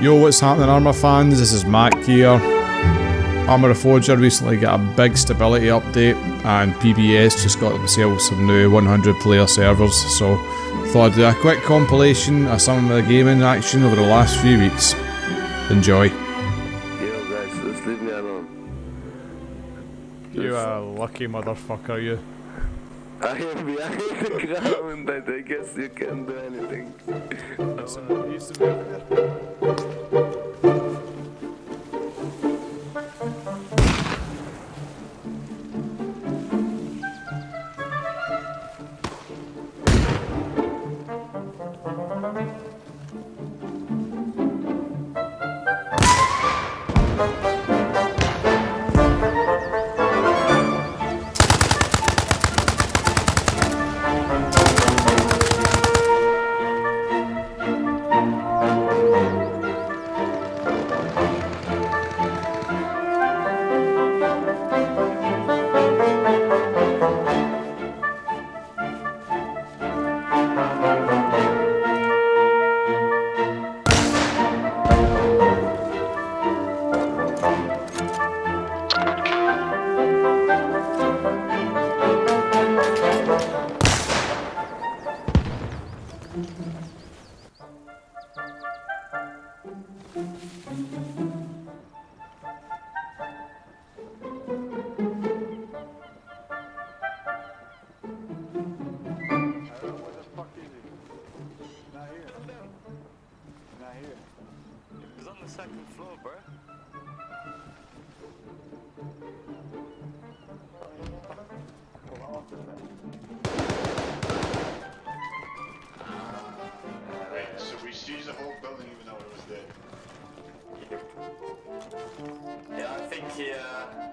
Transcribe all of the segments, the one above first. Yo, what's happening, Arma fans? This is Mac here. Arma Reforger recently got a big stability update, and PBS just got themselves some new 100-player servers, so thought I'd do a quick compilation of some of the gaming action over the last few weeks. Enjoy. Yo guys, just leave me alone. You are a lucky motherfucker, you. I am behind the ground, but I guess you can't do anything.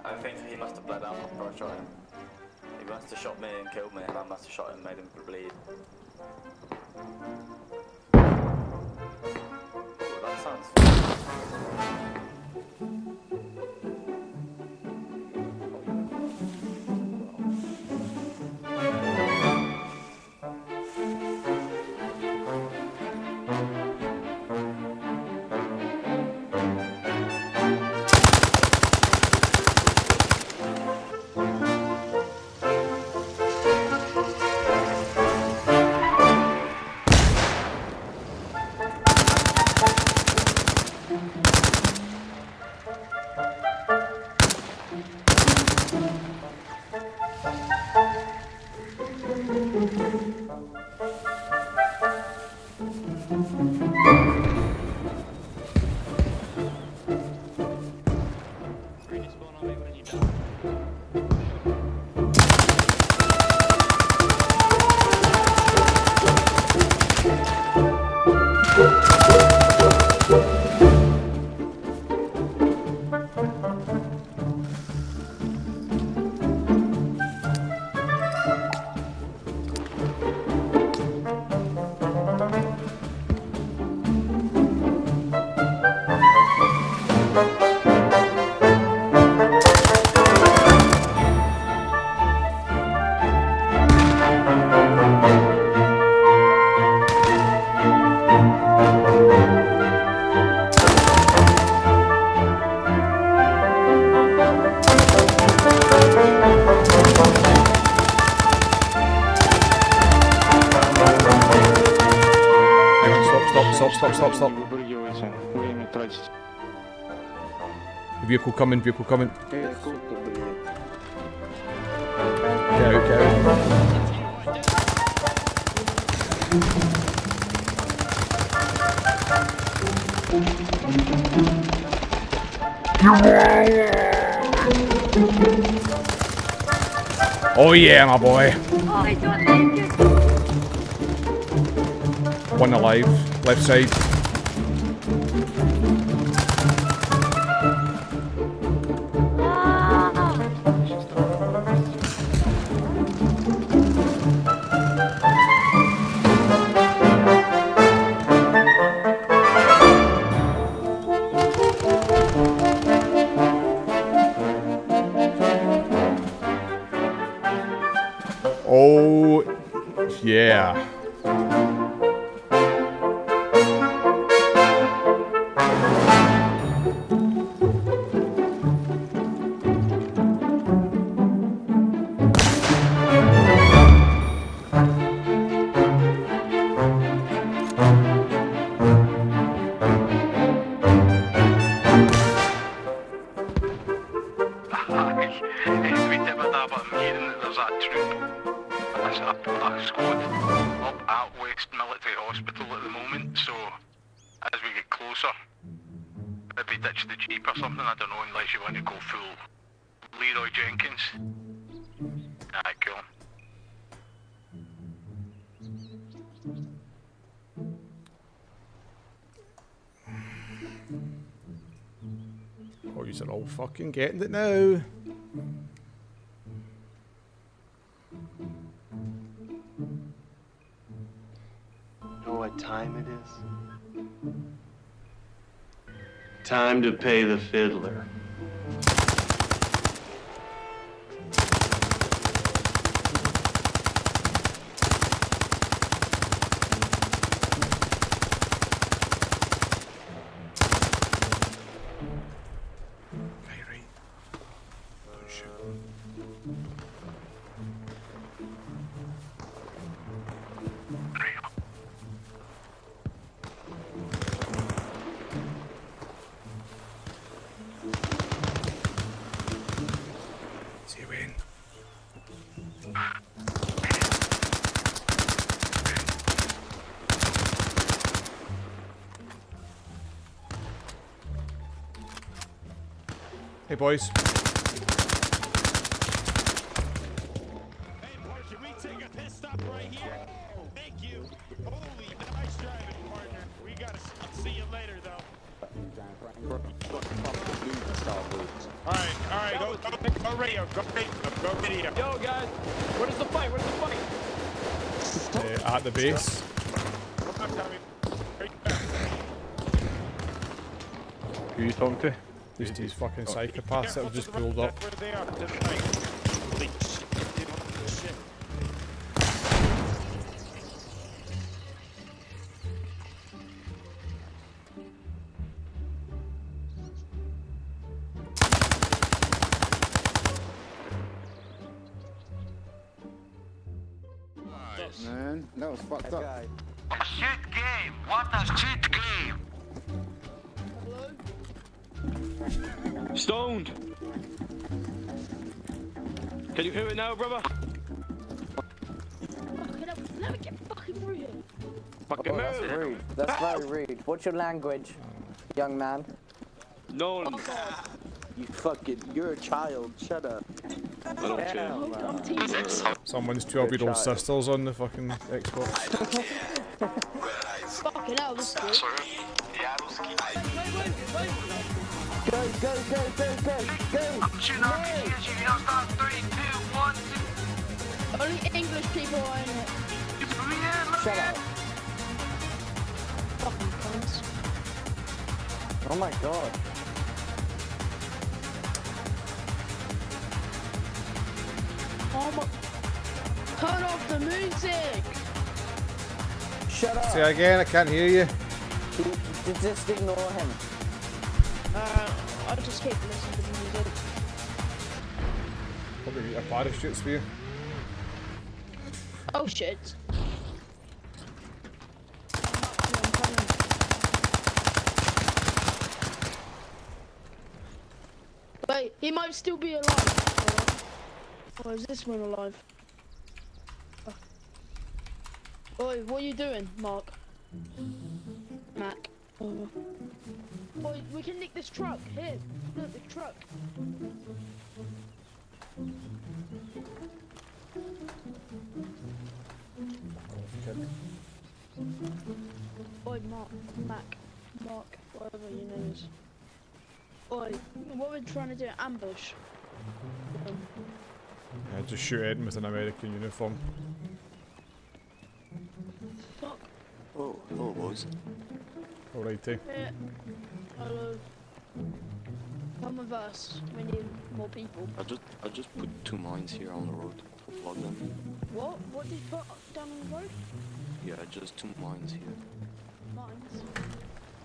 I think he must have bled out before I shot him. He must have shot me and killed me, and I must have shot him and made him bleed. Oh, that sounds Stop. Vehicle coming. Go. Oh yeah, my boy. One alive, left side. Oh, yeah. closer. Maybe ditch the Jeep or something, I don't know, unless you want to go full Leroy Jenkins. Alright, cool. Oh, you're all fucking getting it now. You know what time it is? Time to pay the fiddler. Hey boys. Hey boys, should we take a pit stop right here? Thank you. Holy nice driving, partner. We gotta see you later though. Alright, go radio, go video. Yo guys, where's the fight? At the base. Who you talking to? Just these fucking psychopaths that have just pulled up. Nice. Man, that was fucked up. What a shit game! What a shit game! Stoned! Can you hear it now, brother? Fucking hell, we'll never get fucking rude. Fucking rude. That's rude. That's very rude. What's your language, young man? No. You fucking, you're a child. Shut up. Little child. Someone's 12-year-old sisters on the fucking Xbox. Fucking hell, this is good. Go, go, go, go, go, go! I'm shooting RPG at you, you don't start 3, 2, 1, 2... Only English people are in it. It's weird, look at it! Fucking cunts. Oh my god. Oh my... Turn off the music! Shut up! Say again, I can't hear you. Just ignore him. I'll just keep listening to the music. Probably a parachute spear. Oh shit. Wait, he might still be alive. Or is this one alive? Oh. Oi, what are you doing, Mark? Mac. Oh. Oh, we can nick this truck. Here, look, the truck. Oi, Mark, Mac, Mark, whatever your name is. Oi, what we're trying to do? Ambush. Yeah, just shoot Ed with an American uniform. Fuck. Oh, hello, boys. Alrighty. Yeah. Hello. Come with us. We need more people. I just put 2 mines here on the road to plug them. What? What did you put down on the road? Yeah, just 2 mines here. Mines?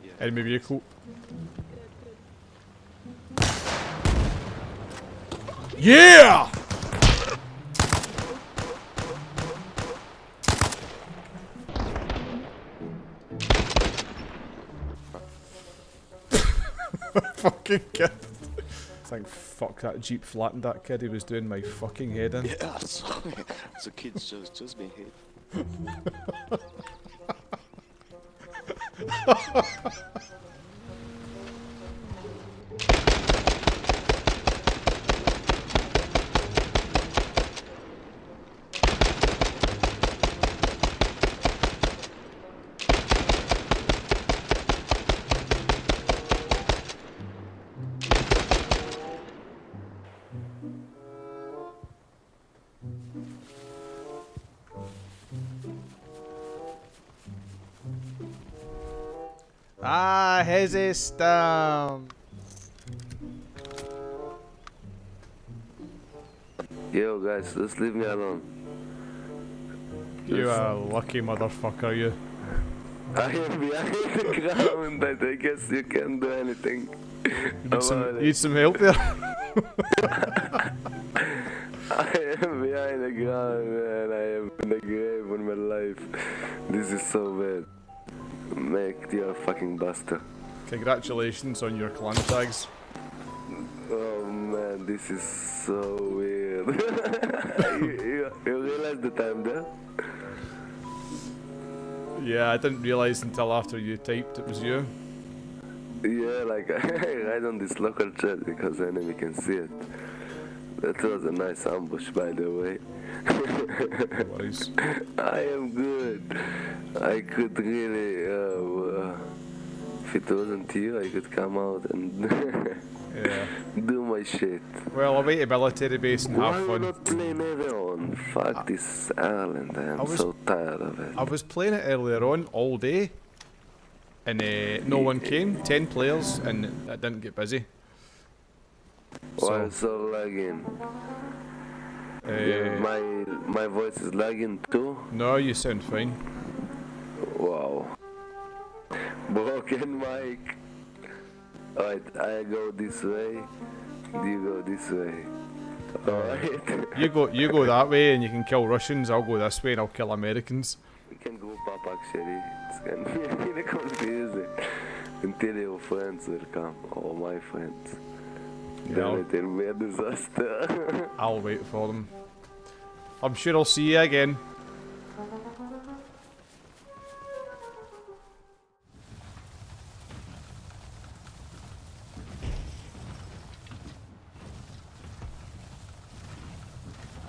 Yeah. Enemy vehicle. Good, good. Yeah! Fucking kid. Thank fuck that Jeep flattened that kid, he was doing my fucking head in. Yeah, I'm sorry. So kids just been hit. Hezi Stern. Yo guys, just leave me alone. You are a lucky motherfucker, you. I am behind the ground, but I guess you can't do anything. Need some help there? I am behind the ground, man. I am in the grave of my life. This is so bad. Mate, you're a fucking bastard. Congratulations on your clan tags. Oh man, this is so weird. you realize the time there? Yeah, I didn't realize until after you typed it was you. Yeah, like I write on this local chat because the enemy can see it. That was a nice ambush, by the way. Nice. I am good. I could really, if it wasn't you, I could come out and yeah. Do my shit. Well, I'll wait at military base and have fun. Why not play Neveron? Fuck this island, I'm so tired of it. I was playing it earlier on all day, and no one came. 10 players, and I didn't get busy. Why I'm so lagging? Yeah, my voice is lagging too? No, you sound fine. Wow. Broken mic. Alright, I go this way, you go this way. Alright. You go that way and you can kill Russians, I'll go this way and I'll kill Americans. We can group up actually. It's gonna be confusing. Until your friends will come, or my friends. Then it'll be a disaster. I'll wait for them. I'm sure I'll see you again.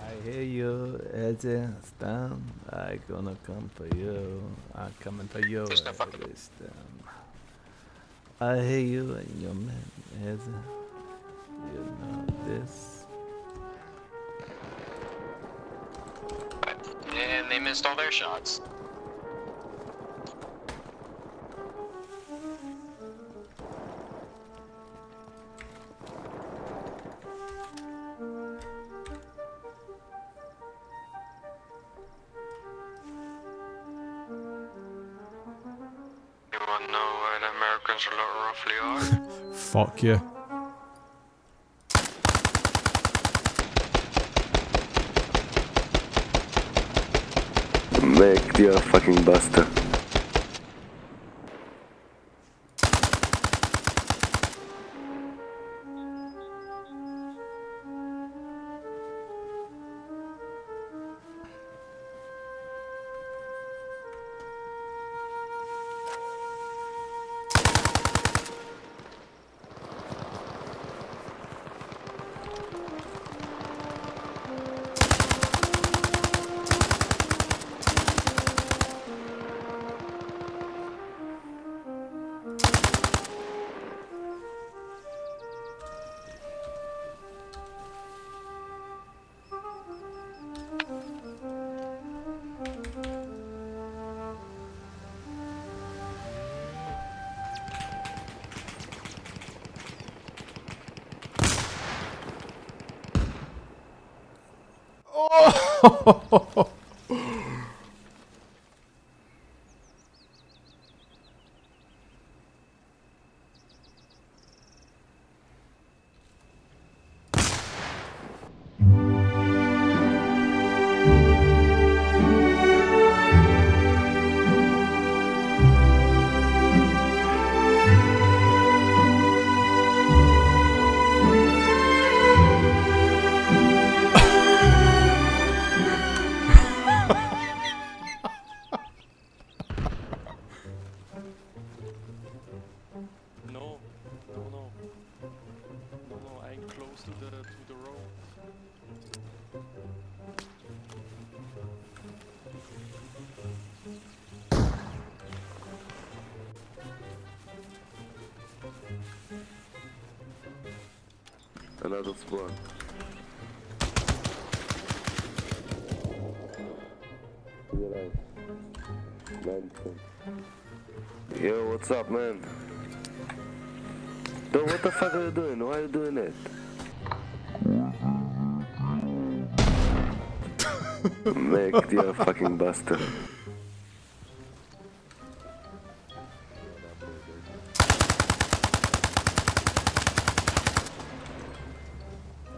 I hear you, Hezi Stern. I gonna come for you. I'm coming for you, Hezi Stern. I hear you and your man, Hezi. You know this. And they missed all their shots. Fuck you. Mec, you're a fucking bastard. Another spawn. Yo, what's up, man? Dude, what the fuck are you doing? Why are you doing that? Mec, you're a fucking bastard.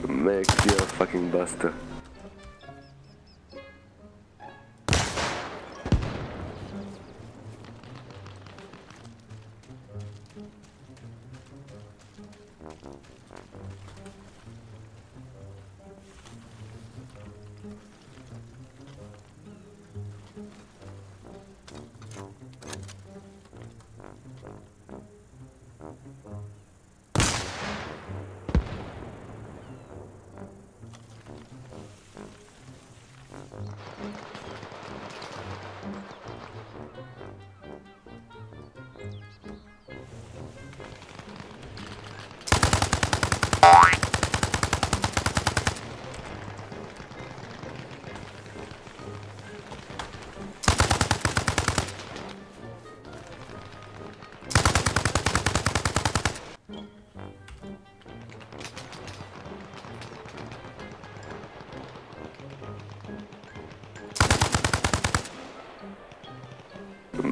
Mec, you're a fucking bastard.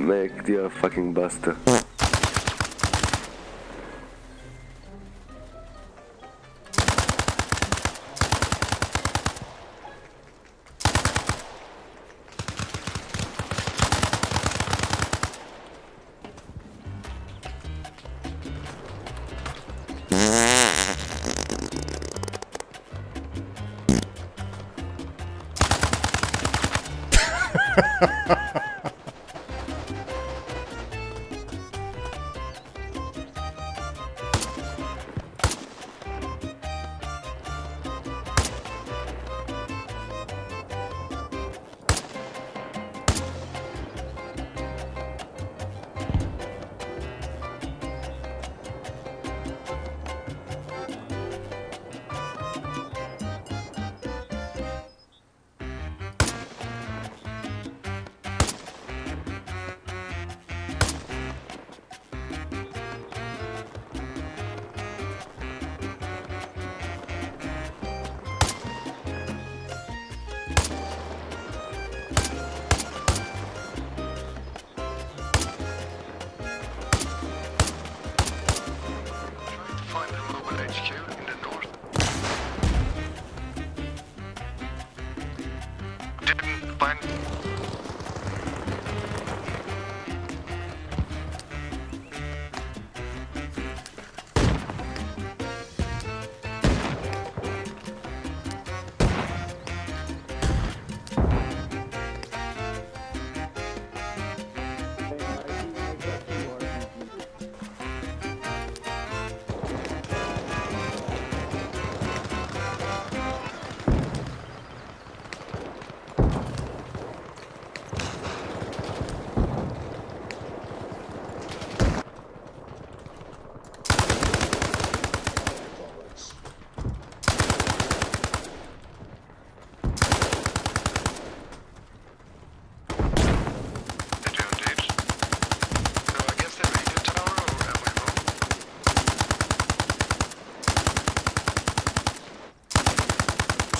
Mec, you're a fucking bastard.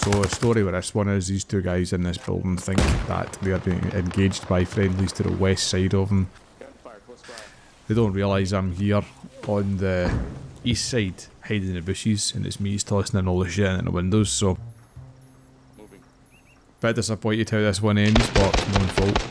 So the story with this one is these two guys in this building think that they are being engaged by friendlies to the west side of them. They don't realise I'm here on the east side hiding in the bushes, and it's me that's tossing in all the shit in the windows, so... Bit disappointed how this one ends, but no fault.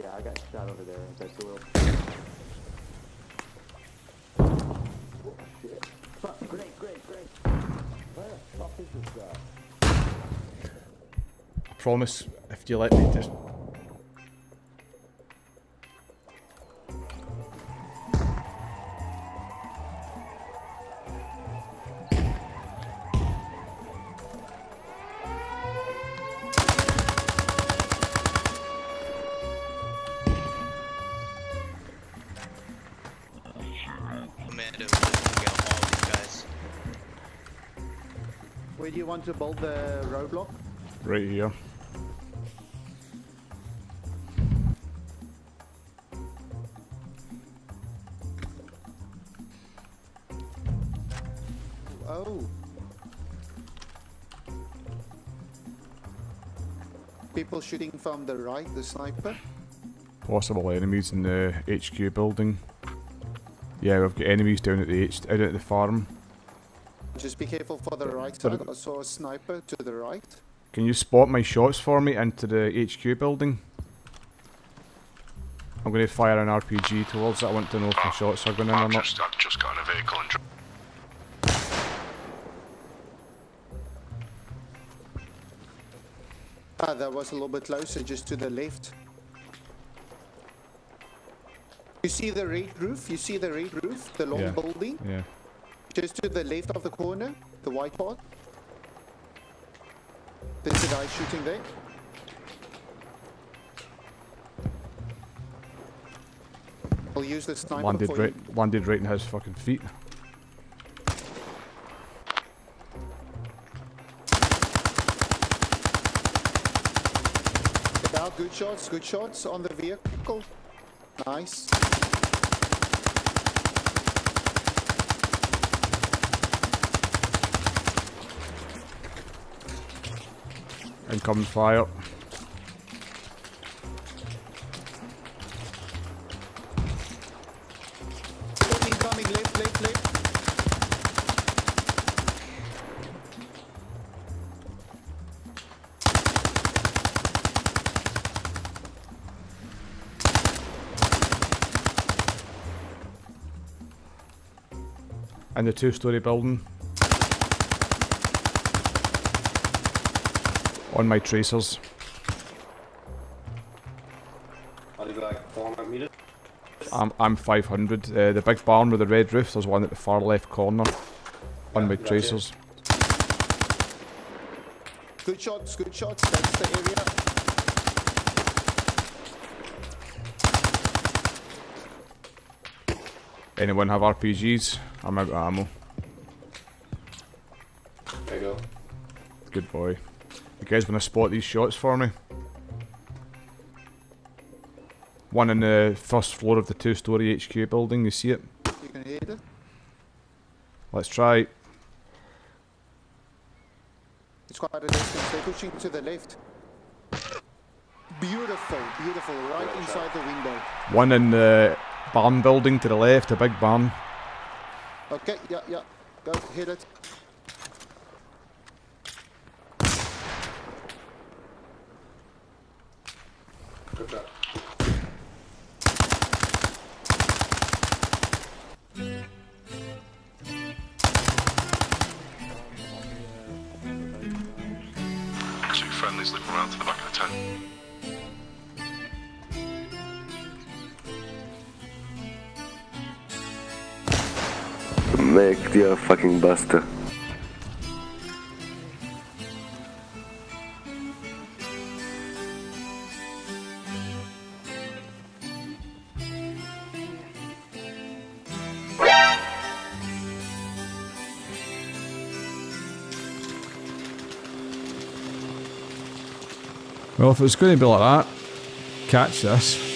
Yeah, I got shot over there. That's a little... Oh, shit. Fuck, great, great, great. Where the fuck is this guy? I promise, if you let me just... Where do you want to build the roadblock? Right here. Oh. People shooting from the right, the sniper? Possible enemies in the HQ building. Yeah, we've got enemies down at the out at the farm. Just be careful for the right side. I saw a sniper to the right. Can you spot my shots for me into the HQ building? I'm going to fire an RPG towards that. I want to know if my shots are going in or not. I've just got a vehicle. Ah, that was a little bit closer, just to the left. You see the red roof? You see the red roof? The long building? Yeah. Just to the left of the corner, the white part. There's a guy shooting there. I'll use the sniper. Landed right in his fucking feet. Good shots on the vehicle. Nice. Incoming fire. Incoming, left. And the two-story building. On my tracers. I'm 500. The big barn with the red roof, there's one at the far left corner. On my tracers. Good shots, good shots. That's the area. Anyone have RPGs? I'm out of ammo. There you go. Good boy. You guys want to spot these shots for me? One in the first floor of the two-story HQ building, you see it? You can hear it? Let's try. It's quite a distance, they're pushing to the left. Beautiful, beautiful, right inside the window. One in the barn building to the left, a big barn. Okay, yeah, yeah, go, hit it. Friendlies looking around to the back of the tent. Mick, you're a fucking buster. Well, if it's going to be like that, catch this.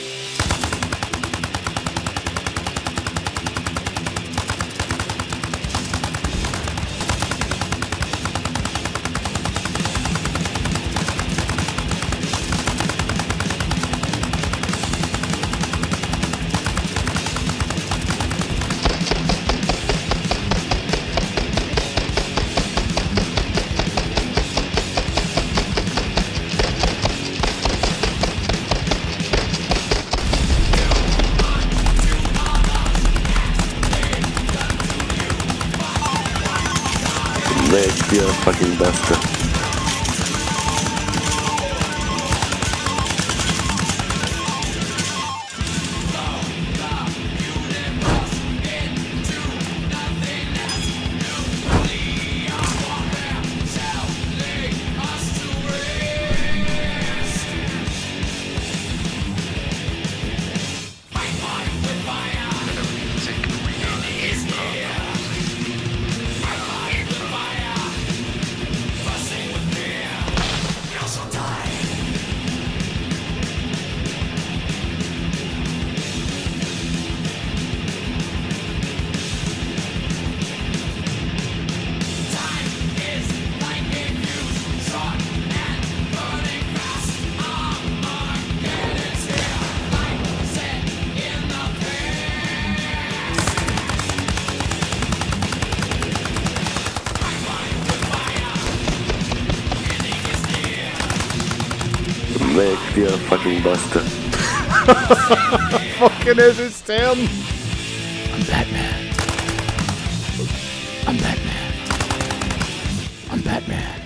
They HP are fucking best. You're a fucking buster. Fucking Hezi Stern. I'm Batman. I'm Batman. I'm Batman.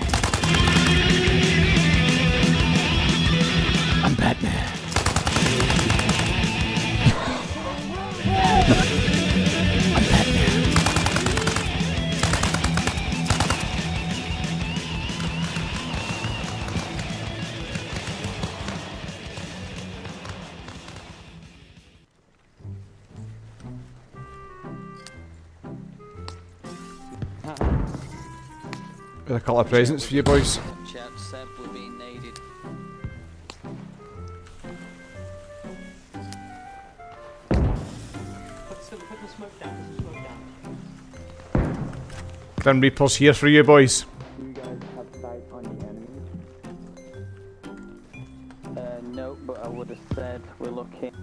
I'm Batman. I'm a couple of presents for you boys. Grim Reaper's here for you boys. Do you guys have sight on the enemy? No, but I would have said we're looking.